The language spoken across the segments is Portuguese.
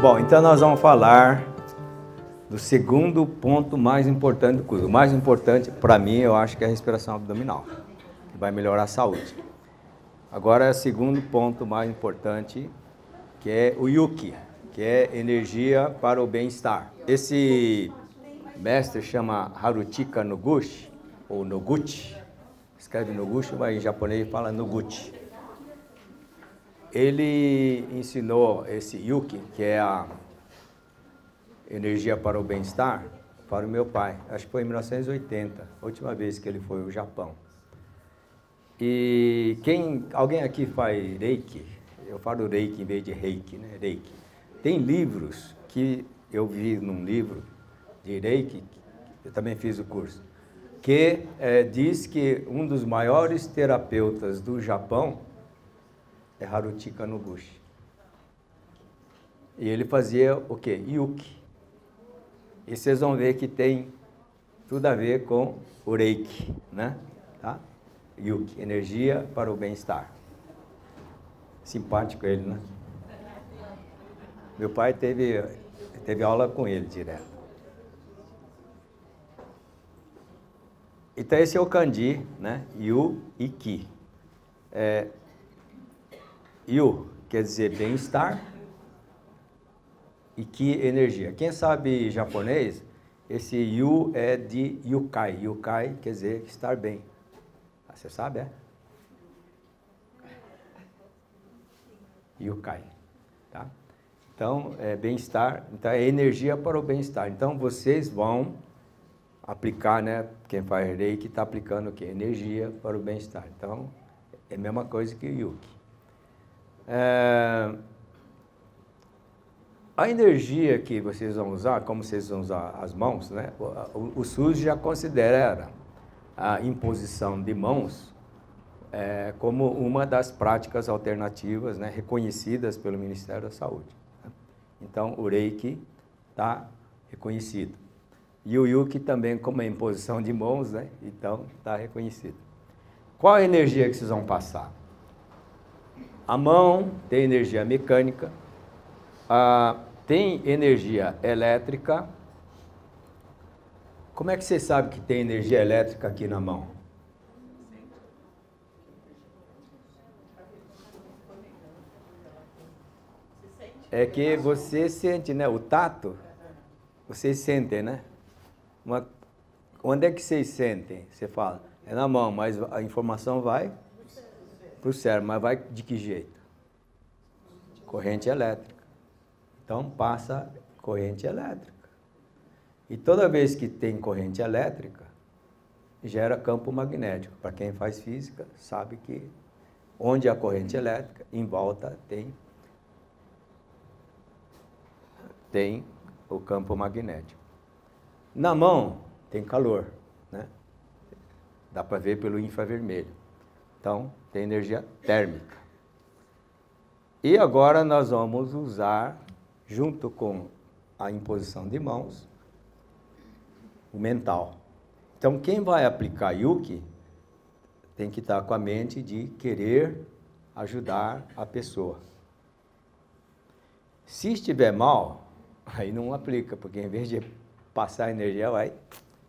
Bom, então nós vamos falar do segundo ponto mais importante do curso. O mais importante para mim, eu acho que é a respiração abdominal, que vai melhorar a saúde. Agora é o segundo ponto mais importante, que é o Yuki, que é energia para o bem-estar. Esse mestre chama Haruchika Noguchi, ou Noguchi. Escreve Noguchi, mas em japonês fala Noguchi. Ele ensinou esse Yuki, que é a energia para o bem-estar, para o meu pai. Acho que foi em 1980, a última vez que ele foi ao Japão. E alguém aqui faz reiki? Eu falo reiki em vez de reiki, né? Reiki. Tem livros que eu vi num livro de reiki, eu também fiz o curso, que diz que um dos maiores terapeutas do Japão é Haruchika Noguchi. E ele fazia o quê? Yuki. E vocês vão ver que tem tudo a ver com o reiki, né? Tá? Yuki, energia para o bem-estar. Simpático ele, né? Meu pai teve aula com ele direto. Então esse é o kanji, né? Yu e ki. Yu quer dizer bem-estar e ki energia. Quem sabe japonês, esse yu é de yukai. Yukai quer dizer estar bem. Você sabe, é? Yukai, tá? Então, é bem-estar, então é energia para o bem-estar. Então, vocês vão aplicar, né? Quem faz reiki está aplicando o quê? Energia para o bem-estar. Então, é a mesma coisa que o Yuki. A energia que vocês vão usar, como vocês vão usar as mãos, né? O SUS já considera a imposição de mãos como uma das práticas alternativas, né, reconhecidas pelo Ministério da Saúde. Então, o reiki está reconhecido. E o Yuki também, como a imposição de mãos, né, então está reconhecido. Qual a energia que vocês vão passar? A mão tem energia mecânica, tem energia elétrica. Como é que você sabe que tem energia elétrica aqui na mão? É que você sente, né? O tato, vocês sentem, né? Onde é que vocês sentem? Você fala, é na mão, mas a informação vai para o cérebro, mas vai de que jeito? Corrente elétrica. Então passa corrente elétrica. E toda vez que tem corrente elétrica, gera campo magnético. Para quem faz física, sabe que onde há corrente elétrica, em volta tem o campo magnético. Na mão tem calor, né? Dá para ver pelo infravermelho. Então, tem energia térmica. E agora nós vamos usar, junto com a imposição de mãos, o mental. Então, quem vai aplicar Yuki tem que estar com a mente de querer ajudar a pessoa. Se estiver mal, aí não aplica, porque em vez de passar energia, vai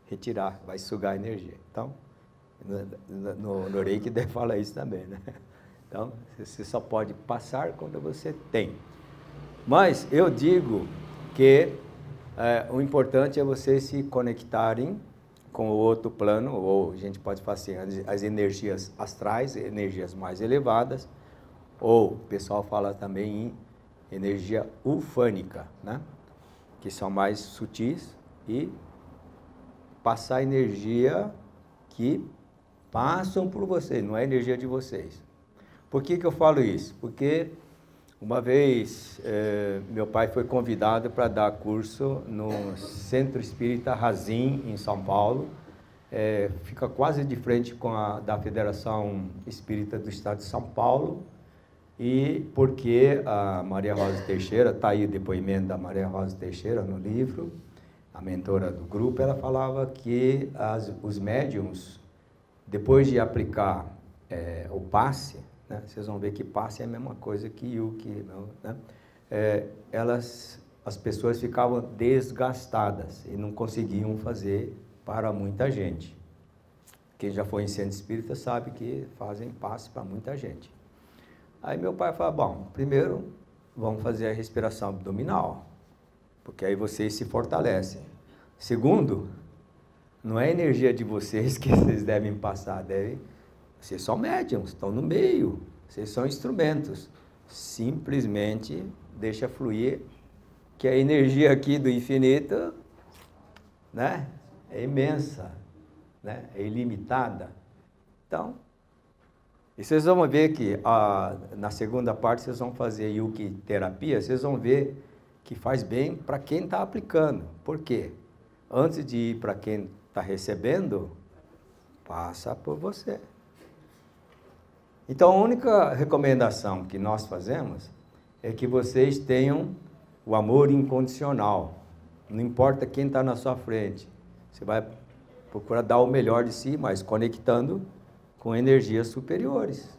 retirar, vai sugar energia. Então, no reiki deve falar isso também, né? Então, você só pode passar quando você tem. Mas eu digo que o importante é vocês se conectarem com o outro plano, ou a gente pode falar assim, as energias astrais, energias mais elevadas, ou o pessoal fala também em energia ufânica, né? Que são mais sutis, e passar energia que passam por vocês, não é energia de vocês. Por que que eu falo isso? Porque uma vez, meu pai foi convidado para dar curso no Centro Espírita Razim, em São Paulo. Fica quase de frente com a da Federação Espírita do Estado de São Paulo. E porque a Maria Rosa Teixeira, está aí o depoimento da Maria Rosa Teixeira no livro, a mentora do grupo, ela falava que os médiums, depois de aplicar o passe, vocês vão ver que passe é a mesma coisa que Yuki, né? Elas as pessoas ficavam desgastadas e não conseguiam fazer para muita gente. Quem já foi em centro espírita sabe que fazem passe para muita gente. Aí meu pai falou, bom, primeiro vamos fazer a respiração abdominal, porque aí vocês se fortalecem. Segundo, não é a energia de vocês que vocês devem passar, vocês são médiums, estão no meio, vocês são instrumentos. Simplesmente deixa fluir, que a energia aqui do infinito, né, é imensa, né, é ilimitada. Então, e vocês vão ver que na segunda parte vocês vão fazer Yuki terapia, vocês vão ver que faz bem para quem está aplicando. Por quê? Antes de ir para quem está recebendo, passa por você. Então, a única recomendação que nós fazemos é que vocês tenham o amor incondicional. Não importa quem está na sua frente. Você vai procurar dar o melhor de si, mas conectando com energias superiores.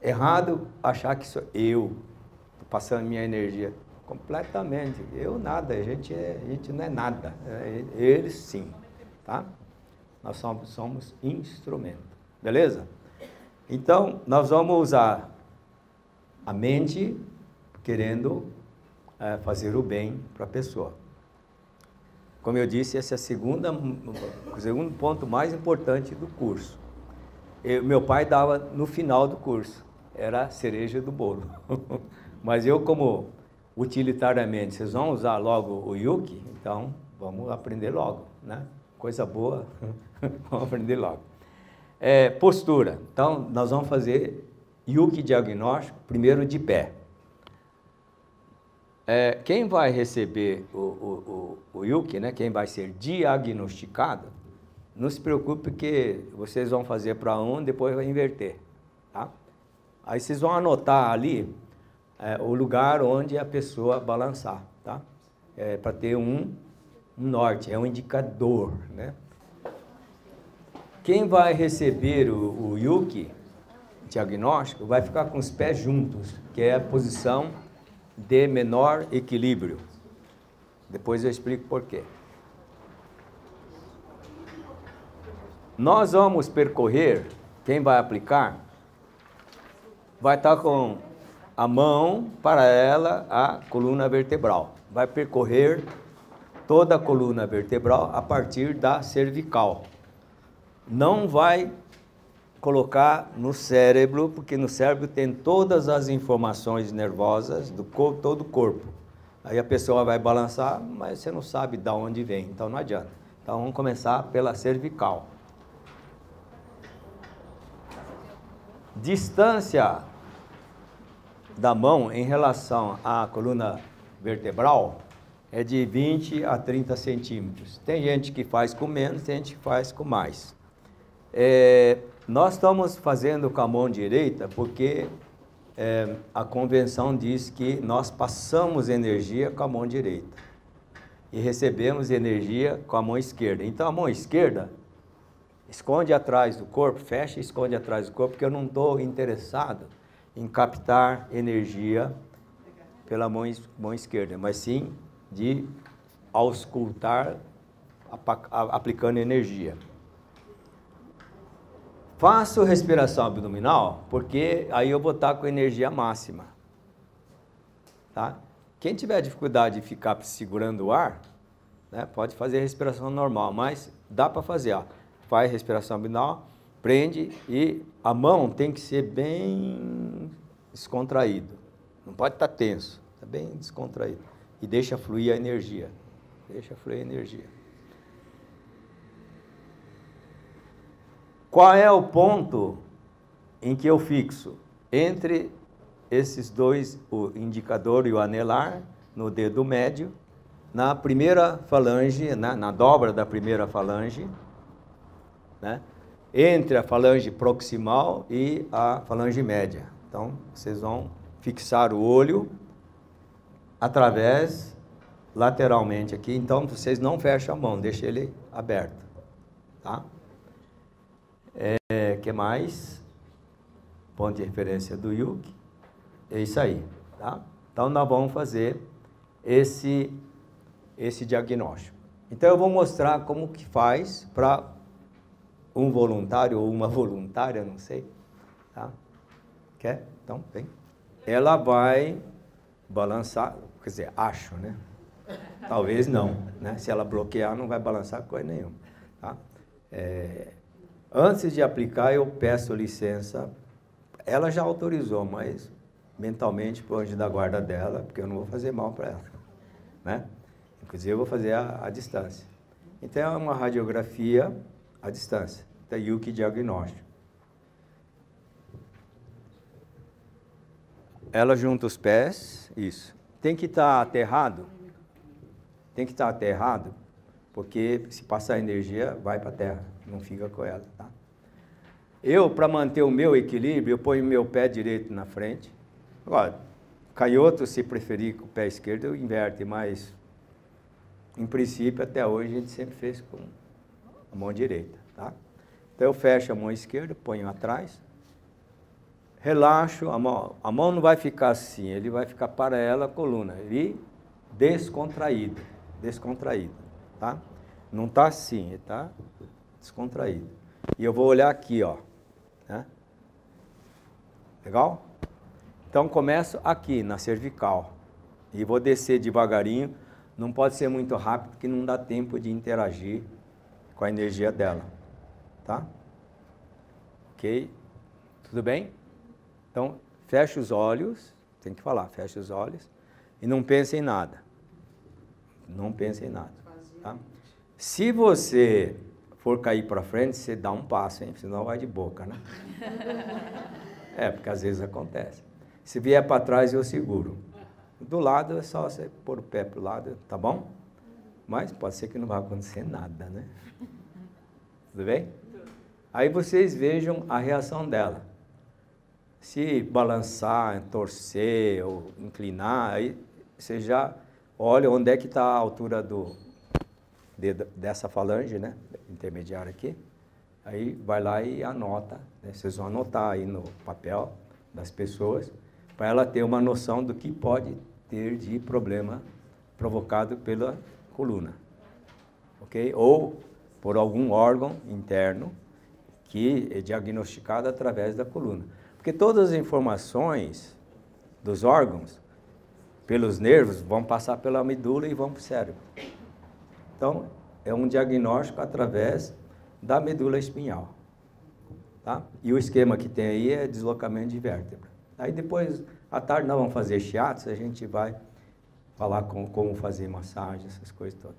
Errado achar que sou eu, estou passando minha energia. Completamente. Eu nada, a gente não é nada. Eles sim, tá? Nós somos instrumento. Beleza? Então, nós vamos usar a mente querendo fazer o bem para a pessoa. Como eu disse, esse é o segundo ponto mais importante do curso. Meu pai dava no final do curso, era a cereja do bolo. Mas eu, como utilitariamente, vocês vão usar logo o Yuki, então vamos aprender logo, né? Coisa boa, vamos aprender logo. Postura. Então, nós vamos fazer Yuki diagnóstico, primeiro de pé. Quem vai receber o Yuki, né? Quem vai ser diagnosticado, não se preocupe que vocês vão fazer para um, depois vai inverter. Tá? Aí vocês vão anotar ali o lugar onde a pessoa balançar, tá? Para ter um norte, é um indicador, né? Quem vai receber o Yuki diagnóstico vai ficar com os pés juntos, que é a posição de menor equilíbrio. Depois eu explico por quê. Nós vamos percorrer, quem vai aplicar, vai estar com a mão paralela à coluna vertebral. Vai percorrer toda a coluna vertebral a partir da cervical. Não vai colocar no cérebro, porque no cérebro tem todas as informações nervosas do corpo, todo o corpo. Aí a pessoa vai balançar, mas você não sabe de onde vem, então não adianta. Então vamos começar pela cervical. Distância da mão em relação à coluna vertebral é de 20 a 30 centímetros. Tem gente que faz com menos, tem gente que faz com mais. Nós estamos fazendo com a mão direita porque a convenção diz que nós passamos energia com a mão direita e recebemos energia com a mão esquerda. Então, a mão esquerda esconde atrás do corpo, fecha e esconde atrás do corpo, porque eu não estou interessado em captar energia pela mão esquerda, mas sim de auscultar aplicando energia. Faço respiração abdominal, porque aí eu vou estar com energia máxima. Tá? Quem tiver dificuldade de ficar segurando o ar, né, pode fazer respiração normal, mas dá para fazer. Ó. Faz respiração abdominal, prende e a mão tem que ser bem descontraída. Não pode estar tenso, tá bem descontraído. E deixa fluir a energia. Deixa fluir a energia. Qual é o ponto em que eu fixo? Entre esses dois, o indicador e o anelar, no dedo médio, na primeira falange, na dobra da primeira falange, né? Entre a falange proximal e a falange média. Então, vocês vão fixar o olho através, lateralmente aqui. Então, vocês não fecham a mão, deixem ele aberto, tá? Que mais? Ponto de referência do Yuki. É isso aí, tá? Então, nós vamos fazer esse diagnóstico. Então, eu vou mostrar como que faz para um voluntário ou uma voluntária, não sei. Tá? Quer? Então, vem. Ela vai balançar, quer dizer, acho, né? Talvez não, né? Se ela bloquear, não vai balançar coisa nenhuma. Tá? Antes de aplicar, eu peço licença. Ela já autorizou, mas mentalmente para o anjo da guarda dela, porque eu não vou fazer mal para ela, né? Inclusive, eu vou fazer a distância. Então, é uma radiografia à distância, da Yuki Diagnóstico. Ela junta os pés, isso. Tem que estar aterrado, tem que estar aterrado, porque se passar energia, vai para a terra, não fica com ela, tá? Eu, para manter o meu equilíbrio, eu ponho meu pé direito na frente. Agora, canhoto, se preferir com o pé esquerdo, eu inverto, mas em princípio, até hoje, a gente sempre fez com a mão direita, tá? Então, eu fecho a mão esquerda, ponho atrás, relaxo, a mão não vai ficar assim, ele vai ficar paralela à coluna, e descontraído, descontraído, tá? Não está assim, ele está descontraído. E eu vou olhar aqui, ó, né? Legal? Então, começo aqui, na cervical, e vou descer devagarinho. Não pode ser muito rápido, porque não dá tempo de interagir com a energia dela, tá? Ok? Tudo bem? Então, fecha os olhos, tem que falar, fecha os olhos, e não pense em nada. Não pense em nada, tá? Se você for cair para frente, você dá um passo, hein? Senão vai de boca, né? É, porque às vezes acontece. Se vier para trás, eu seguro. Do lado é só você pôr o pé para o lado, tá bom? Mas pode ser que não vai acontecer nada, né? Tudo bem? Aí vocês vejam a reação dela. Se balançar, torcer ou inclinar, aí você já olha onde é que está a altura do dedo, dessa falange, né? Intermediária aqui. Aí vai lá e anota, né? Vocês vão anotar aí no papel das pessoas, para ela ter uma noção do que pode ter de problema provocado pela coluna, ok? Ou por algum órgão interno que é diagnosticado através da coluna. Porque todas as informações dos órgãos, pelos nervos, vão passar pela medula e vão para o cérebro. Então, é um diagnóstico através da medula espinhal, tá? E o esquema que tem aí é deslocamento de vértebra. Aí depois, à tarde, nós vamos fazer shiatsu, a gente vai falar como fazer massagem, essas coisas todas.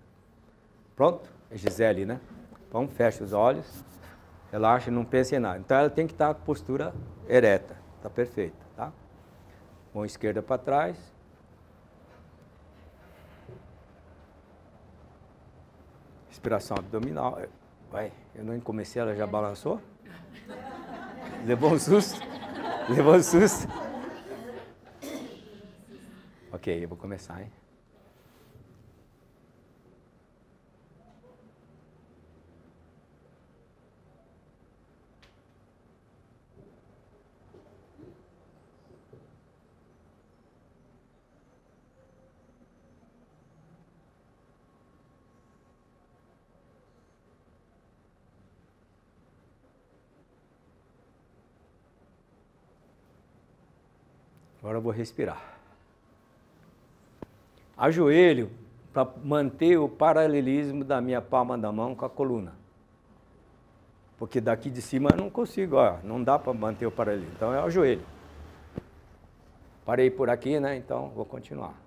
Pronto? É Gisele, né? Então, fecha os olhos, relaxa, não pense em nada. Então, ela tem que estar com postura ereta, está perfeita, tá? Mão esquerda para trás. Respiração abdominal. Ué, eu não comecei, ela já balançou? Levou um susto? Levou um susto? Ok, eu vou começar, hein? Agora eu vou respirar. Ajoelho para manter o paralelismo da minha palma da mão com a coluna. Porque daqui de cima eu não consigo, ó, não dá para manter o paralelismo. Então é o joelho. Parei por aqui, né? Então vou continuar.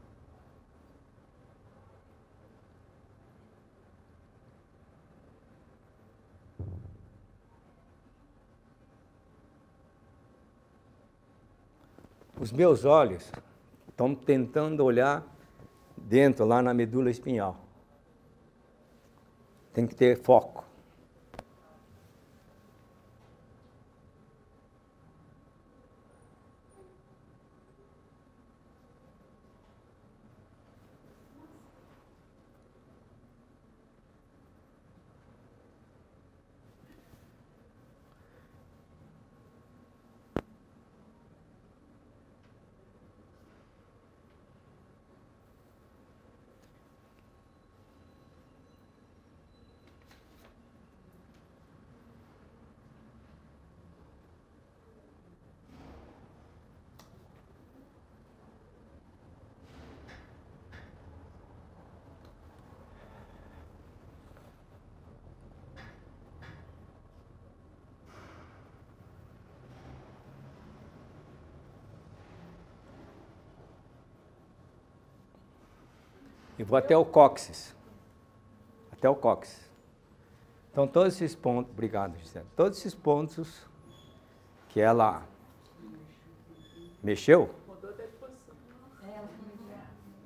Os meus olhos estão tentando olhar dentro, lá na medula espinhal. Tem que ter foco. e vou até o cóccix. Até o cóccix. Então, todos esses pontos... Obrigado, Gisele. Todos esses pontos que ela mexeu... Mudou da posição.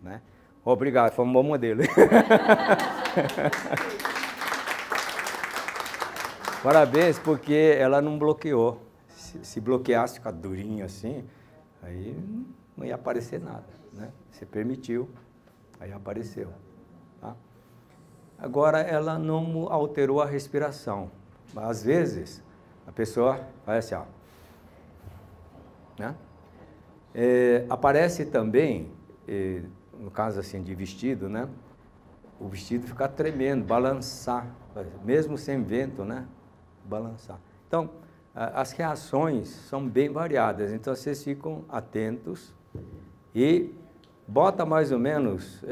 Né? Obrigado, foi um bom modelo. Parabéns, porque ela não bloqueou. Se bloqueasse, ficar durinho assim, aí não ia aparecer nada, né? Você permitiu, aí apareceu. Tá? Agora, ela não alterou a respiração. Mas, às vezes, a pessoa faz assim, ó. Né? Aparece também, no caso assim de vestido, né? O vestido ficar tremendo, balançar, mesmo sem vento, né? Balançar. Então, as reações são bem variadas, então vocês ficam atentos e bota mais ou menos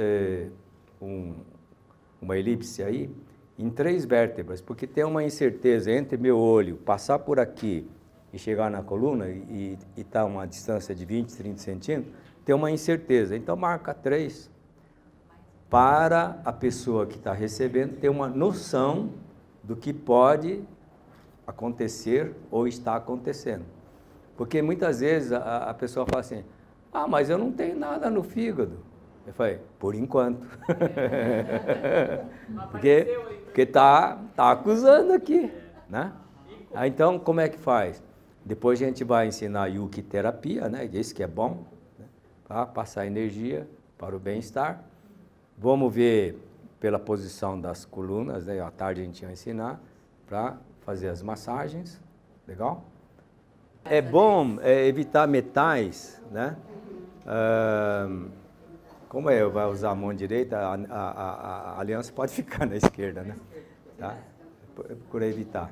uma elipse aí em 3 vértebras, porque tem uma incerteza entre meu olho passar por aqui e chegar na coluna e tá uma distância de 20, 30 centímetros, tem uma incerteza, então marca 3 para a pessoa que está recebendo ter uma noção do que pode acontecer ou está acontecendo. Porque muitas vezes a pessoa fala assim, ah, mas eu não tenho nada no fígado. Eu falei, por enquanto. Porque tá acusando aqui, né? Ah, então, como é que faz? Depois a gente vai ensinar Yuki terapia, né? Isso que é bom, né? Para passar energia para o bem-estar. Vamos ver pela posição das colunas, né? À tarde a gente vai ensinar para fazer as massagens, legal? É bom evitar metais, né? Como eu vou usar a mão direita, a aliança pode ficar na esquerda, né? Tá? Procura evitar.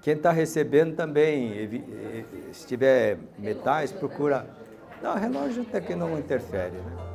Quem está recebendo também, se tiver metais, procura... Não, o relógio até que não interfere, né?